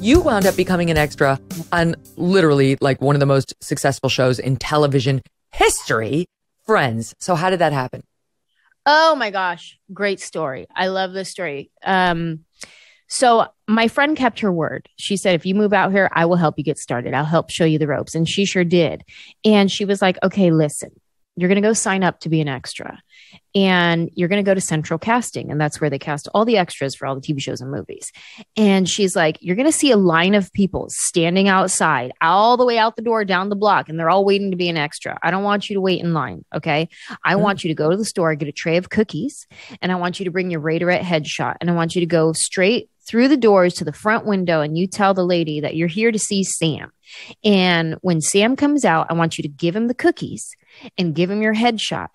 You wound up becoming an extra on literally like one of the most successful shows in television history, Friends. So how did that happen? Oh my gosh. Great story. I love this story. So my friend kept her word. She said, if you move out here, I will help you get started. I'll help show you the ropes. And she sure did. And she was like, okay, listen, you're going to go sign up to be an extra and you're going to go to Central Casting. And that's where they cast all the extras for all the TV shows and movies. And she's like, you're going to see a line of people standing outside all the way out the door down the block. And they're all waiting to be an extra. I don't want you to wait in line. Okay. I want you to go to the store, get a tray of cookies. And I want you to bring your Raiderette headshot. And I want you to go straight through the doors to the front window. And you tell the lady that you're here to see Sam. And when Sam comes out, I want you to give him the cookies and give him your headshot.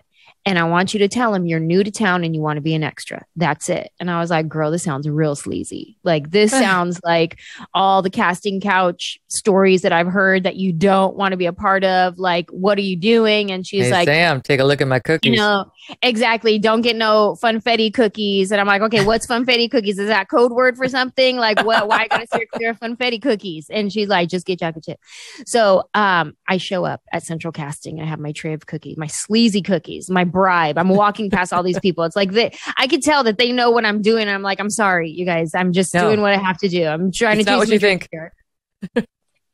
And I want you to tell him you're new to town and you want to be an extra. That's it. And I was like, girl, this sounds real sleazy. Like, this sounds like all the casting couch stories that I've heard that you don't want to be a part of. Like, what are you doing? And she's like, Sam, take a look at my cookies. You know, exactly. Don't get no funfetti cookies. And I'm like, okay, what's funfetti cookies? Is that code word for something? Like, what? Why I gotta steer clear of funfetti cookies? And she's like, just get chocolate chip. So I show up at Central Casting. I have my tray of cookies, my sleazy cookies, my bribe. I'm walking past all these people. It's like I could tell that they know what I'm doing. And I'm like, I'm sorry, you guys. I'm just doing what I have to do. I'm trying to do what you think.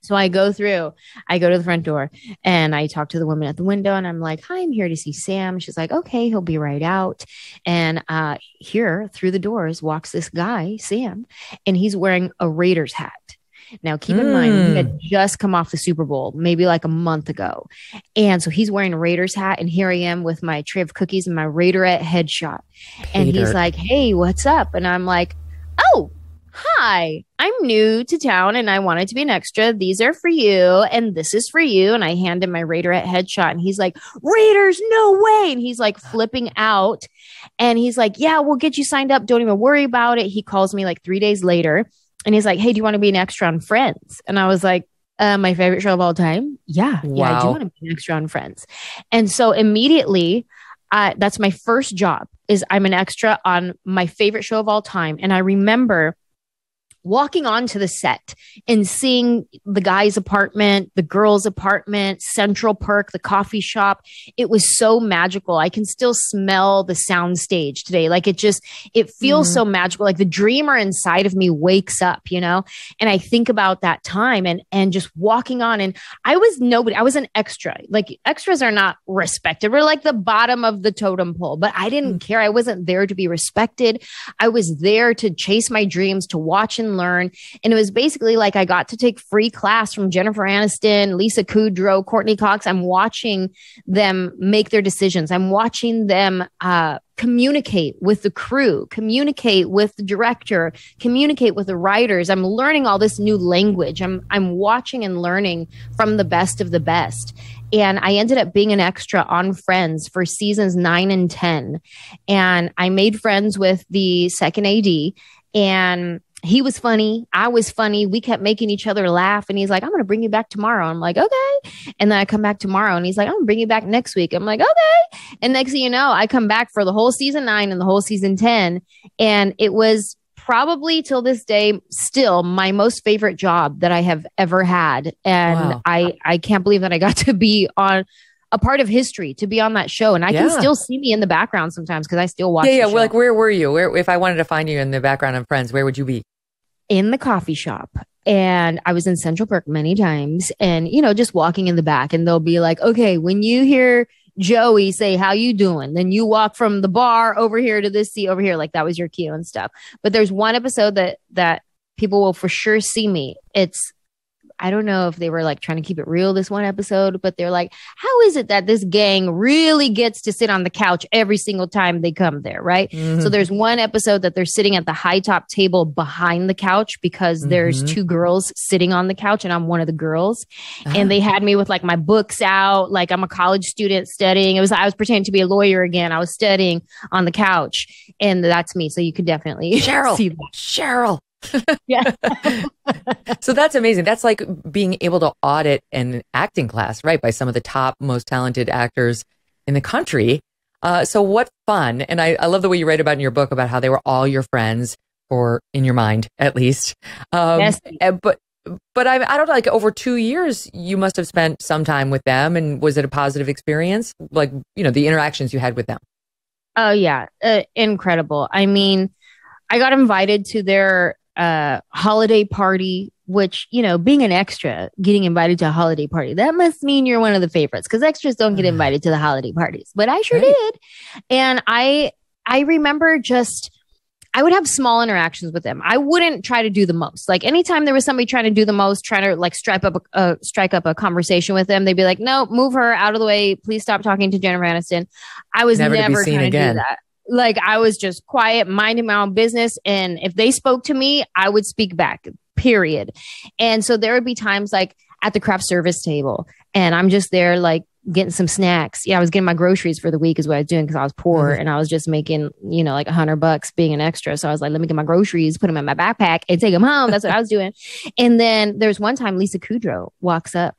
So I go through. I go to the front door and I talk to the woman at the window. And I'm like, hi, I'm here to see Sam. She's like, okay, he'll be right out. And here through the doors walks this guy, Sam, and he's wearing a Raiders hat. Now, keep in mind, he had just come off the Super Bowl, maybe like a month ago. And so he's wearing a Raiders hat. And here I am with my tray of cookies and my Raiderette headshot. And he's like, hey, what's up? And I'm like, oh, hi, I'm new to town and I wanted to be an extra. These are for you. And this is for you. And I hand him my Raiderette headshot. And he's like, Raiders, no way. And he's like flipping out. And he's like, yeah, we'll get you signed up. Don't even worry about it. He calls me like 3 days later. And he's like, hey, do you want to be an extra on Friends? And I was like, my favorite show of all time. Yeah. Wow. Yeah, I do want to be an extra on Friends. And so immediately, that's my first job, is I'm an extra on my favorite show of all time. And I remember walking onto the set and seeing the guy's apartment, the girl's apartment, Central Park, the coffee shop. It was so magical. I can still smell the soundstage today. Like, it feels so magical. Like the dreamer inside of me wakes up, you know? And I think about that time and just walking on. And I was nobody. I was an extra. Like, extras are not respected. We're like the bottom of the totem pole, but I didn't care. I wasn't there to be respected. I was there to chase my dreams, to watch and learn. And it was basically like I got to take free class from Jennifer Aniston, Lisa Kudrow, Courtney Cox. I'm watching them make their decisions. I'm watching them communicate with the crew, communicate with the director, communicate with the writers. I'm learning all this new language. I'm watching and learning from the best of the best. And I ended up being an extra on Friends for seasons 9 and 10. And I made friends with the second AD, and he was funny. I was funny. We kept making each other laugh. And he's like, I'm going to bring you back tomorrow. I'm like, okay. And then I come back tomorrow and he's like, I'm going to bring you back next week. I'm like, okay. And next thing you know, I come back for the whole season 9 and the whole season 10. And it was probably till this day still my most favorite job that I have ever had. And wow. I can't believe that I got to be on a part of history, to be on that show. And I can still see me in the background sometimes because I still watch. Yeah. Well, like, where were you? Where, if I wanted to find you in the background on Friends, where would you be? In the coffee shop. And I was in Central Park many times and, you know, just walking in the back, and they'll be like, okay, when you hear Joey say, how you doing? Then you walk from the bar over here to this seat over here. Like, that was your cue and stuff. But there's one episode that people will for sure see me. It's, I don't know if they were like trying to keep it real this one episode, but they're like, how is it that this gang really gets to sit on the couch every single time they come there? Right. So there's one episode that they're sitting at the high top table behind the couch because there's two girls sitting on the couch and I'm one of the girls. And they had me with like my books out. Like, I'm a college student studying. I was pretending to be a lawyer again. I was studying on the couch, and that's me. So you could definitely see that. Cheryl. Yeah. So that's amazing. That's like being able to audit an acting class, right? By some of the top, most talented actors in the country. So what fun. And I love the way you write about in your book about how they were all your friends or in your mind at least. Yes. But I don't know, like over 2 years, you must have spent some time with them. And was it a positive experience? Like, you know, the interactions you had with them. Oh, yeah. Incredible. I mean, I got invited to their holiday party, which, you know, being an extra, getting invited to a holiday party, that must mean you're one of the favorites, because extras don't get invited to the holiday parties. But I sure did. And I remember just... I would have small interactions with them. I wouldn't try to do the most. Like anytime there was somebody trying to do the most, trying to like strike up a conversation with them, they'd be like, "No, move her out of the way. Please stop talking to Jennifer Aniston." I was never trying to do that. Like I was just quiet, minding my own business. And if they spoke to me, I would speak back, period. And so there would be times like at the craft service table and I'm just there like getting some snacks. Yeah, I was getting my groceries for the week is what I was doing because I was poor and I was just making, you know, like $100 being an extra. So I was like, let me get my groceries, put them in my backpack and take them home. That's what I was doing. And then there's one time Lisa Kudrow walks up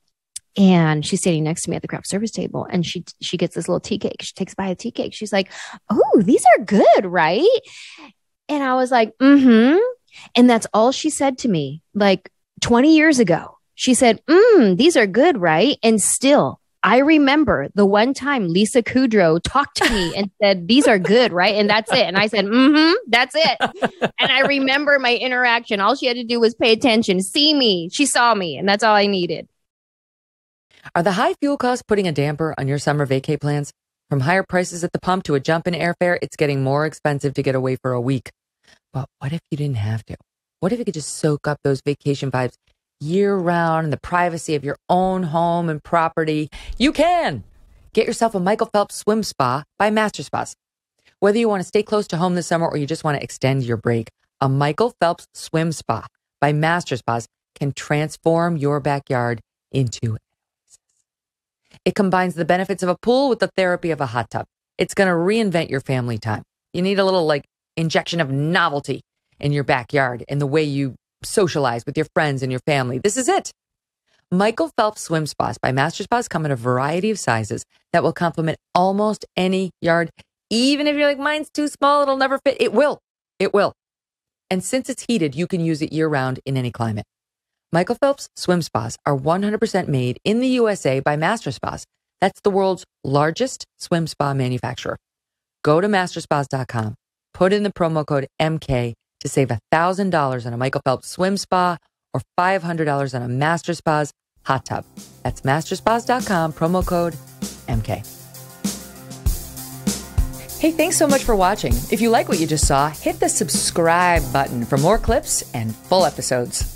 and she's standing next to me at the craft service table and she gets this little tea cake. She takes a bite of tea cake. She's like, "Oh, these are good, right?" And I was like, "Mm-hmm." And that's all she said to me like 20 years ago. She said, "These are good, right?" And still, I remember the one time Lisa Kudrow talked to me and said, "These are good, right?" And that's it. And I said, that's it. And I remember my interaction. All she had to do was pay attention, see me. She saw me, and that's all I needed. Are the high fuel costs putting a damper on your summer vacay plans? From higher prices at the pump to a jump in airfare, it's getting more expensive to get away for a week. But what if you didn't have to? What if you could just soak up those vacation vibes year round in the privacy of your own home and property? You can get yourself a Michael Phelps Swim Spa by Master Spas. Whether you want to stay close to home this summer or you just want to extend your break, a Michael Phelps Swim Spa by Master Spas can transform your backyard into an oasis. It combines the benefits of a pool with the therapy of a hot tub. It's going to reinvent your family time. You need a little like injection of novelty in your backyard and the way you socialize with your friends and your family. This is it. Michael Phelps Swim Spas by Master Spas come in a variety of sizes that will complement almost any yard. Even if you're like, mine's too small, it'll never fit. It will. It will. And since it's heated, you can use it year round in any climate. Michael Phelps Swim Spas are 100% made in the USA by Master Spas. That's the world's largest swim spa manufacturer. Go to masterspas.com, put in the promo code MK to save $1,000 on a Michael Phelps Swim Spa or $500 on a Master Spas hot tub. That's masterspas.com, promo code MK. Hey, thanks so much for watching. If you like what you just saw, hit the subscribe button for more clips and full episodes.